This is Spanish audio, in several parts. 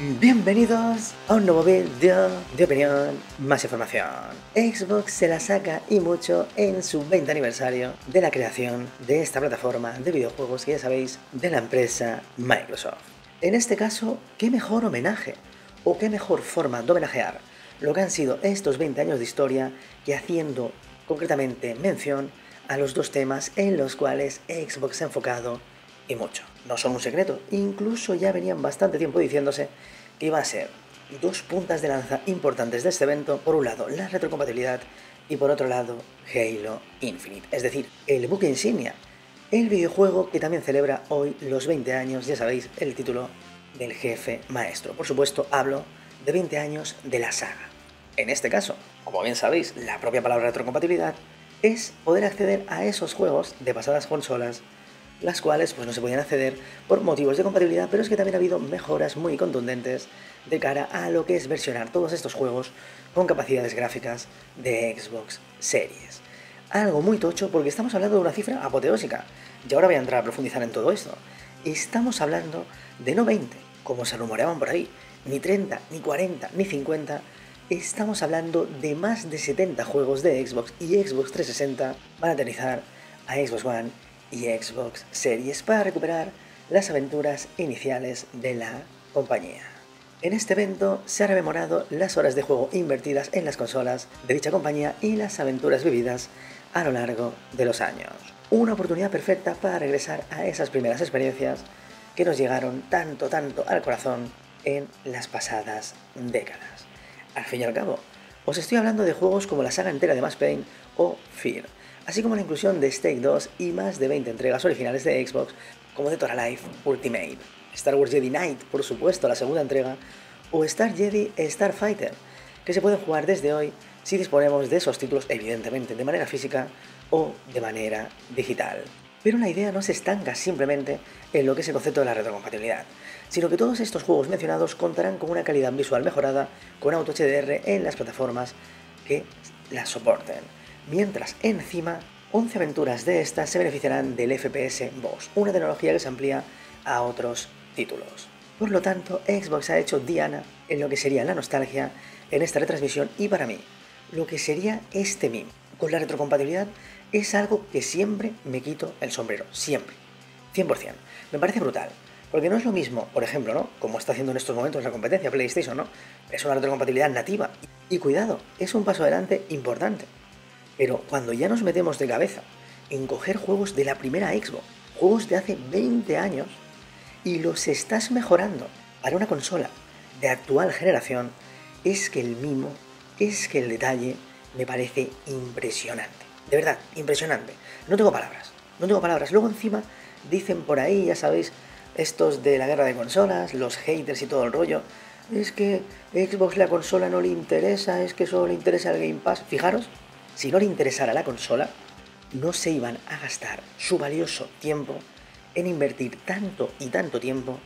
Bienvenidos a un nuevo vídeo de opinión, más información. Xbox se la saca y mucho en su 20 aniversario de la creación de esta plataforma de videojuegos que ya sabéis de la empresa Microsoft. En este caso, qué mejor homenaje o qué mejor forma de homenajear lo que han sido estos 20 años de historia que haciendo concretamente mención a los dos temas en los cuales Xbox se ha enfocado y mucho. No son un secreto, incluso ya venían bastante tiempo diciéndose que iba a ser dos puntas de lanza importantes de este evento, por un lado la retrocompatibilidad y por otro lado Halo Infinite, es decir, el buque insignia, el videojuego que también celebra hoy los 20 años, ya sabéis el título del jefe maestro, por supuesto hablo de 20 años de la saga. En este caso, como bien sabéis, la propia palabra retrocompatibilidad es poder acceder a esos juegos de pasadas consolas, las cuales pues, no se podían acceder por motivos de compatibilidad, pero es que también ha habido mejoras muy contundentes de cara a lo que es versionar todos estos juegos con capacidades gráficas de Xbox Series. Algo muy tocho porque estamos hablando de una cifra apoteósica, y ahora voy a entrar a profundizar en todo esto. Estamos hablando de no 20, como se rumoreaban por ahí, ni 30, ni 40, ni 50, estamos hablando de más de 70 juegos de Xbox y Xbox 360 van a aterrizar a Xbox One y Xbox Series para recuperar las aventuras iniciales de la compañía. En este evento se han rememorado las horas de juego invertidas en las consolas de dicha compañía y las aventuras vividas a lo largo de los años. Una oportunidad perfecta para regresar a esas primeras experiencias que nos llegaron tanto al corazón en las pasadas décadas. Al fin y al cabo, os estoy hablando de juegos como la saga entera de Mass Effect o Fear, así como la inclusión de Stake 2 y más de 20 entregas originales de Xbox, como de Total Life Ultimate, Star Wars Jedi Knight, por supuesto, la segunda entrega, o Star Jedi Starfighter, que se pueden jugar desde hoy si disponemos de esos títulos, evidentemente, de manera física o de manera digital. Pero la idea no se estanca simplemente en lo que es el concepto de la retrocompatibilidad, sino que todos estos juegos mencionados contarán con una calidad visual mejorada con auto-HDR en las plataformas que las soporten. Mientras, encima, 11 aventuras de estas se beneficiarán del FPS Boost, una tecnología que se amplía a otros títulos. Por lo tanto, Xbox ha hecho diana en lo que sería la nostalgia en esta retransmisión y para mí, lo que sería este meme con la retrocompatibilidad es algo que siempre me quito el sombrero, siempre, 100%. Me parece brutal, porque no es lo mismo, por ejemplo, ¿no? Como está haciendo en estos momentos la competencia PlayStation, ¿no? Es una retrocompatibilidad nativa y cuidado, es un paso adelante importante. Pero cuando ya nos metemos de cabeza en coger juegos de la primera Xbox, juegos de hace 20 años, y los estás mejorando para una consola de actual generación, es que el mimo, es que el detalle me parece impresionante. De verdad, impresionante. No tengo palabras, no tengo palabras. Luego encima dicen por ahí, ya sabéis, estos de la guerra de consolas, los haters y todo el rollo, es que Xbox la consola no le interesa, es que solo le interesa el Game Pass. Fijaros. Si no le interesara la consola, no se iban a gastar su valioso tiempo en invertir tanto tiempo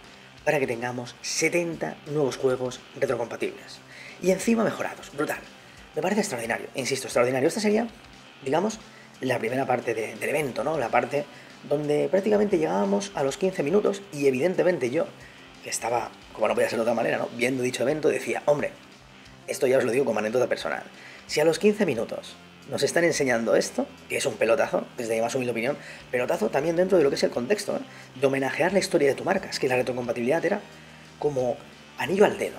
para que tengamos 70 nuevos juegos retrocompatibles. Y encima mejorados, brutal. Me parece extraordinario, insisto, extraordinario. Esta sería, digamos, la primera parte del evento, ¿no? La parte donde prácticamente llegábamos a los 15 minutos y evidentemente yo, que estaba, como no podía ser de otra manera, ¿no? Viendo dicho evento, decía, hombre, esto ya os lo digo como anécdota personal, si a los 15 minutos nos están enseñando esto, que es un pelotazo, desde mi más humilde opinión, pelotazo también dentro de lo que es el contexto, ¿eh? De homenajear la historia de tu marca, es que la retrocompatibilidad era como anillo al dedo,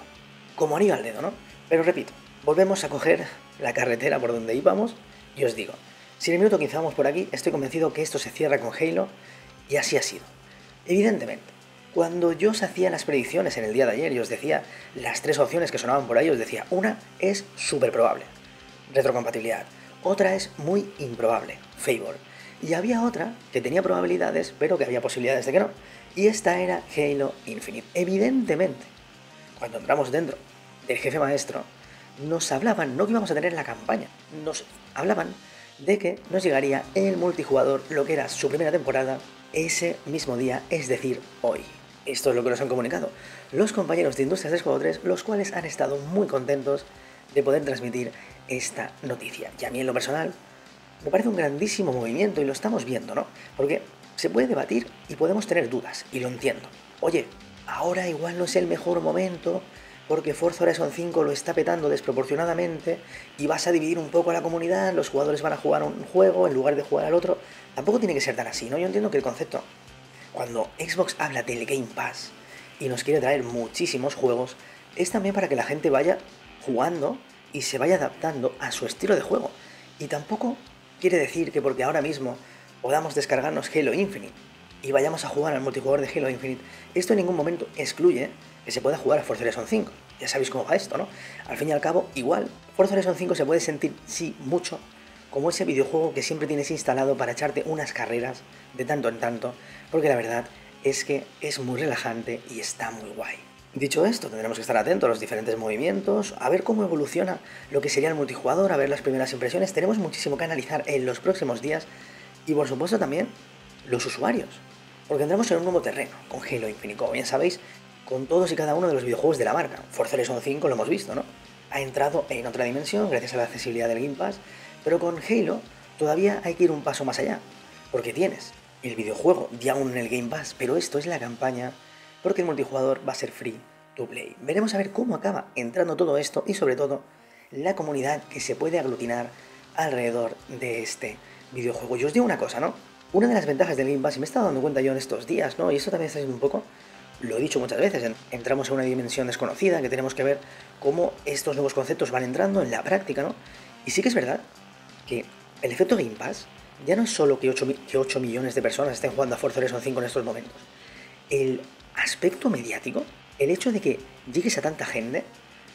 ¿no? Pero repito, volvemos a coger la carretera por donde íbamos y os digo, si en el minuto 15 vamos por aquí, estoy convencido que esto se cierra con Halo y así ha sido. Evidentemente, cuando yo os hacía las predicciones en el día de ayer y os decía las tres opciones que sonaban por ahí, os decía, una es súper probable, retrocompatibilidad. Otra es muy improbable, Favor. Y había otra que tenía probabilidades, pero que había posibilidades de que no. Y esta era Halo Infinite. Evidentemente, cuando entramos dentro del jefe maestro, nos hablaban, no que íbamos a tener la campaña, nos hablaban de que nos llegaría el multijugador, lo que era su primera temporada, ese mismo día, es decir, hoy. Esto es lo que nos han comunicado los compañeros de Industrias del Juego 3, los cuales han estado muy contentos de poder transmitir esta noticia. Y a mí en lo personal me parece un grandísimo movimiento y lo estamos viendo, ¿no? Porque se puede debatir y podemos tener dudas, y lo entiendo. Oye, ahora igual no es el mejor momento porque Forza Horizon 5 lo está petando desproporcionadamente y vas a dividir un poco a la comunidad, los jugadores van a jugar un juego en lugar de jugar al otro. Tampoco tiene que ser tan así, ¿no? Yo entiendo que el concepto, cuando Xbox habla del Game Pass y nos quiere traer muchísimos juegos, es también para que la gente vaya jugando y se vaya adaptando a su estilo de juego. Y tampoco quiere decir que porque ahora mismo podamos descargarnos Halo Infinite y vayamos a jugar al multijugador de Halo Infinite, esto en ningún momento excluye que se pueda jugar a Forza Horizon 5. Ya sabéis cómo va esto, ¿no? Al fin y al cabo, igual, Forza Horizon 5 se puede sentir, sí, mucho, como ese videojuego que siempre tienes instalado para echarte unas carreras de tanto en tanto, porque la verdad es que es muy relajante y está muy guay. Dicho esto, tendremos que estar atentos a los diferentes movimientos, a ver cómo evoluciona lo que sería el multijugador, a ver las primeras impresiones. Tenemos muchísimo que analizar en los próximos días y, por supuesto, también los usuarios, porque entramos en un nuevo terreno con Halo Infinite, como bien sabéis, con todos y cada uno de los videojuegos de la marca. Forza Horizon 5 lo hemos visto, ¿no? Ha entrado en otra dimensión gracias a la accesibilidad del Game Pass, pero con Halo todavía hay que ir un paso más allá, porque tienes el videojuego ya aún en el Game Pass, pero esto es la campaña, porque el multijugador va a ser free to play. Veremos a ver cómo acaba entrando todo esto y sobre todo la comunidad que se puede aglutinar alrededor de este videojuego. Y os digo una cosa, ¿no? Una de las ventajas del Game Pass, y me he estado dando cuenta yo en estos días, ¿no? Y esto también está siendo un poco, lo he dicho muchas veces, entramos en una dimensión desconocida que tenemos que ver cómo estos nuevos conceptos van entrando en la práctica, ¿no? Y sí que es verdad que el efecto Game Pass ya no es solo que 8 millones de personas estén jugando a Forza Horizon 5 en estos momentos. El aspecto mediático, el hecho de que llegues a tanta gente,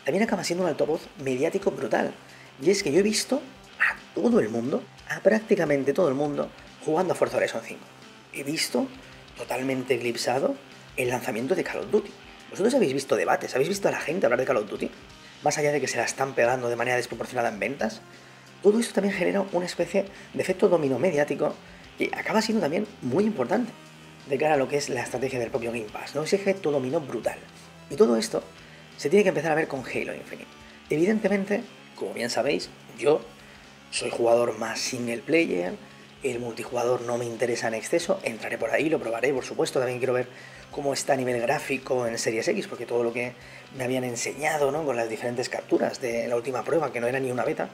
también acaba siendo un altavoz mediático brutal. Y es que yo he visto a todo el mundo, a prácticamente todo el mundo, jugando a Forza Horizon 5. He visto totalmente eclipsado el lanzamiento de Call of Duty. ¿Vosotros habéis visto debates? ¿Habéis visto a la gente hablar de Call of Duty? Más allá de que se la están pegando de manera desproporcionada en ventas, todo esto también genera una especie de efecto dominó mediático que acaba siendo también muy importante de cara a lo que es la estrategia del propio Game Pass, ¿no? Ese efecto dominó brutal. Y todo esto se tiene que empezar a ver con Halo Infinite. Evidentemente, como bien sabéis, yo soy jugador más single player, el multijugador no me interesa en exceso, entraré por ahí, lo probaré, por supuesto, también quiero ver cómo está a nivel gráfico en Series X, porque todo lo que me habían enseñado, ¿no?, con las diferentes capturas de la última prueba, que no era ni una beta,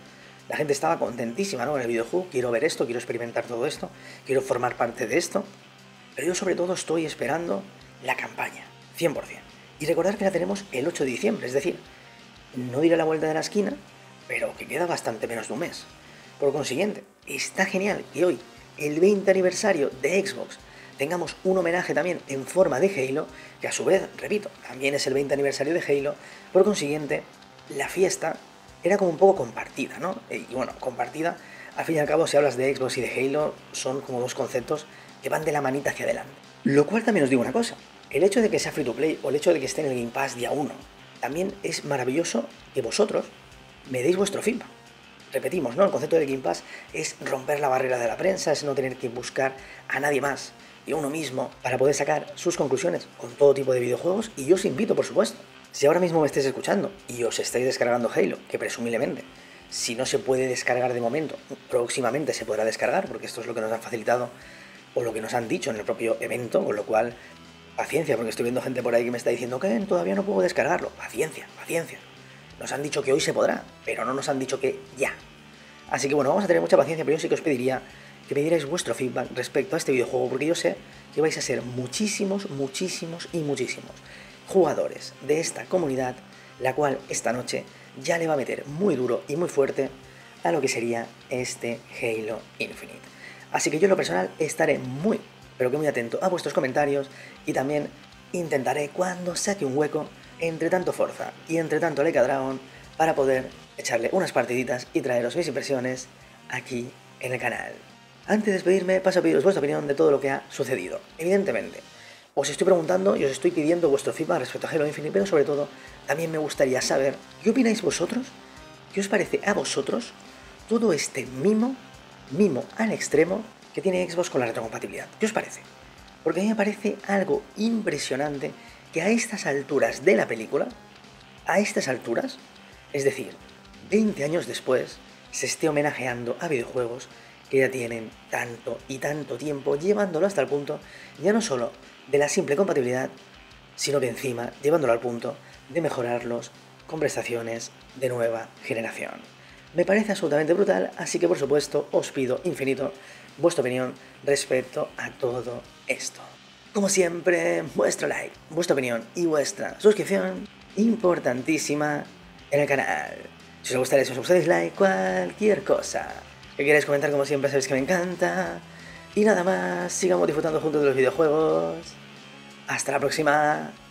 la gente estaba contentísima, ¿no?, con el videojuego. Quiero ver esto, quiero experimentar todo esto, quiero formar parte de esto, pero yo sobre todo estoy esperando la campaña, 100%. Y recordar que la tenemos el 8 de diciembre, es decir, no diré la vuelta de la esquina, pero que queda bastante menos de un mes. Por consiguiente, está genial que hoy, el 20 aniversario de Xbox, tengamos un homenaje también en forma de Halo, que a su vez, repito, también es el 20 aniversario de Halo. Por consiguiente, la fiesta era como un poco compartida, ¿no? Y bueno, compartida, al fin y al cabo, si hablas de Xbox y de Halo, son como dos conceptos que van de la manita hacia adelante. Lo cual también os digo una cosa, el hecho de que sea free to play o el hecho de que esté en el Game Pass día 1, también es maravilloso que vosotros me deis vuestro feedback. Repetimos, ¿no? El concepto del Game Pass es romper la barrera de la prensa, es no tener que buscar a nadie más y a uno mismo para poder sacar sus conclusiones con todo tipo de videojuegos. Y yo os invito, por supuesto, si ahora mismo me estáis escuchando y os estáis descargando Halo, que presumiblemente, si no se puede descargar de momento, próximamente se podrá descargar, porque esto es lo que nos han facilitado o lo que nos han dicho en el propio evento, con lo cual, paciencia, porque estoy viendo gente por ahí que me está diciendo que todavía no puedo descargarlo. Paciencia, paciencia. Nos han dicho que hoy se podrá, pero no nos han dicho que ya. Así que bueno, vamos a tener mucha paciencia, pero yo sí que os pediría que me dierais vuestro feedback respecto a este videojuego, porque yo sé que vais a ser muchísimos, muchísimos y muchísimos jugadores de esta comunidad, la cual esta noche ya le va a meter muy duro y muy fuerte a lo que sería este Halo Infinite. Así que yo en lo personal estaré muy, pero que muy atento a vuestros comentarios y también intentaré, cuando saque un hueco, entre tanto Forza y entre tanto Like a Dragon, para poder echarle unas partiditas y traeros mis impresiones aquí en el canal. Antes de despedirme, paso a pediros vuestra opinión de todo lo que ha sucedido. Evidentemente, os estoy preguntando y os estoy pidiendo vuestro feedback respecto a Halo Infinite, pero sobre todo, también me gustaría saber qué opináis vosotros, qué os parece a vosotros todo este mimo al extremo que tiene Xbox con la retrocompatibilidad. ¿Qué os parece? Porque a mí me parece algo impresionante que a estas alturas de la película, a estas alturas, es decir, 20 años después, se esté homenajeando a videojuegos que ya tienen tanto y tanto tiempo, llevándolo hasta el punto ya no solo de la simple compatibilidad, sino que encima llevándolo al punto de mejorarlos con prestaciones de nueva generación. Me parece absolutamente brutal, así que por supuesto os pido infinito vuestra opinión respecto a todo esto. Como siempre, vuestro like, vuestra opinión y vuestra suscripción, importantísima en el canal. Si os gusta eso, si os gusta dislike, cualquier cosa que queráis comentar, como siempre sabéis que me encanta. Y nada más, sigamos disfrutando juntos de los videojuegos. Hasta la próxima.